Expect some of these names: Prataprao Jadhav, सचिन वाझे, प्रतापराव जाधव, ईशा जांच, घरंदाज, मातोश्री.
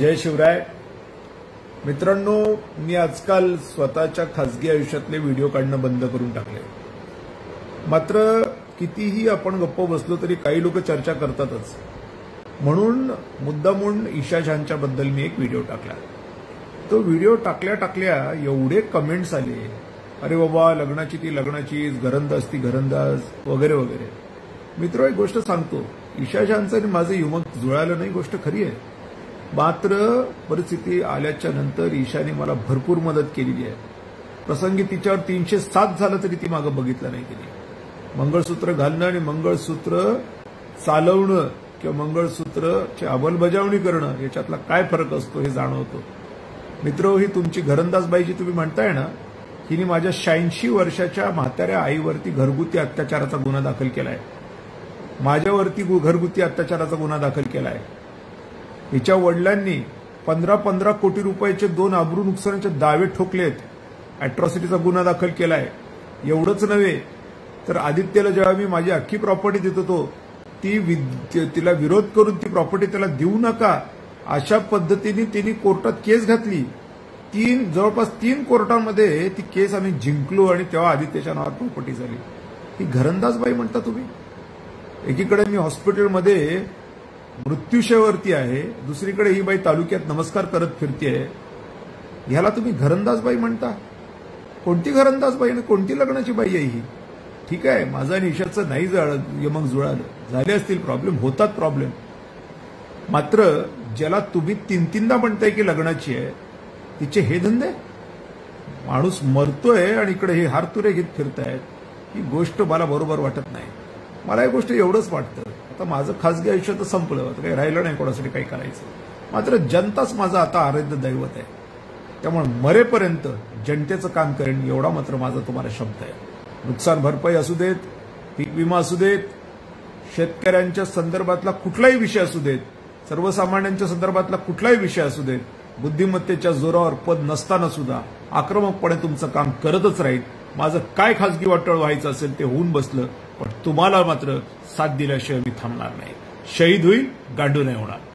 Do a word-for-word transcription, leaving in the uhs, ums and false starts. जय शिवराय मित्रांनो, मी आजकाल स्वतःच्या खासगी आयुष्यातले व्हिडिओ काढणं बंद करून टाकले। मात्र कितीही आपण गप्प बसलो तरी काही लोक चर्चा करतातच, म्हणून मुद्दामून ईशा जांच्या बद्दल मी एक व्हिडिओ टाकला। तो व्हिडिओ टाकल्या टाकल्या एवढे कमेंट्स आले, अरे बाबा लग्नाची ती लग्नाची, घरंदाज ती घरंदाज वगैरे वगैरे। मित्रों, एक गोष्ट सांगतो, ईशा जांचं आणि माझं युमक जुळालं नाही, गोष्ट खरी आहे। मात्र परिस्थिती आल्याच्या नंतर ईशाने मला भरपूर मदत केलेली आहे। प्रसंगी तिच्यावर तीनशे सात झालं तरी ती मागे बघितलं नाही गेली। मंगळसूत्र घालणं आणि मंगळसूत्र चालवणं किंवा मंगळसूत्रची अंमलबजावणी करणं याच्यातला काय फरक असतो हे जाणवतो। मित्रो, ही तुमची घरंदाज बाई जी तुम्ही म्हणताय ना, हिने माझ्या शहाऐंशी वर्षाच्या म्हाताऱ्या आईवरती घरगुती अत्याचाराचा गुन्हा दाखल केला आहे। माझ्यावरती घरगुती अत्याचाराचा गुन्हा दाखल केला आहे। हिच्या वडिलांनी पंधरा पंधरा कोटी रुपयाचे दोन अब्रू नुकसानाचे दावे ठोकलेत, अॅट्रॉसिटीचा गुन्हा दाखल केलाय। एवढंच नव्हे तर आदित्यला जेव्हा मी माझी अख्खी प्रॉपर्टी देत होतो, ती तिला विरोध करून ती प्रॉपर्टी त्याला देऊ नका अशा पद्धतीने तिने कोर्टात केस घातली। तीन जवळपास तीन कोर्टामध्ये ती केस आम्ही जिंकलो आणि तेव्हा आदित्यच्या नावावर प्रॉपर्टी झाली। ही घरंदाजबाई म्हणता तुम्ही? एकीकडे मी हॉस्पिटलमध्ये मृत्यूशयावरती आहे, दुसरीकडे ही बाई तालुक्यात नमस्कार करत फिरते आहे, ह्याला तुम्ही घरंदाजबाई म्हणता? कोणती घरंदाजबाई आणि कोणती लग्नाची बाई आहे ही? ठीक आहे, माझा आणि ईशाचं नाही यमक जुळालं, झाले असतील प्रॉब्लेम, होतात प्रॉब्लेम। मात्र ज्याला तुम्ही तीन तीनदा म्हणताय की लग्नाची आहे, तिचे हे धंदे? माणूस मरतोय आणि इकडे हे हारतुरे घेत फिरतायत, ही गोष्ट मला बरोबर वाटत नाही। मला ही गोष्ट एवढंच वाटतं। आता माझं खासगी आयुष्य तर संपलं, आता काही राहिलं नाही कोणासाठी काही करायचं। मात्र जनताच माझं आता आराध्य दैवत आहे, त्यामुळे मरेपर्यंत जनतेचं काम करेन एवढा मात्र माझा तुम्हाला शब्द आहे। नुकसान भरपाई असू देत, पीक विमा असू देत, शेतकऱ्यांच्या संदर्भातला कुठलाही विषय असू देत, सर्वसामान्यांच्या संदर्भातला कुठलाही विषय असू देत, बुद्धिमत्तेच्या जोरावर पद नसताना सुद्धा आक्रमकपणे तुमचं काम करतच राहील। माझं काय खासगी वाटळ व्हायचं असेल ते होऊन बसलं, पण तुम्हाला मात्र साथ दिल्याशिवाय मी थांबणार नाही। शहीद होईल, गांडू नाही होणार।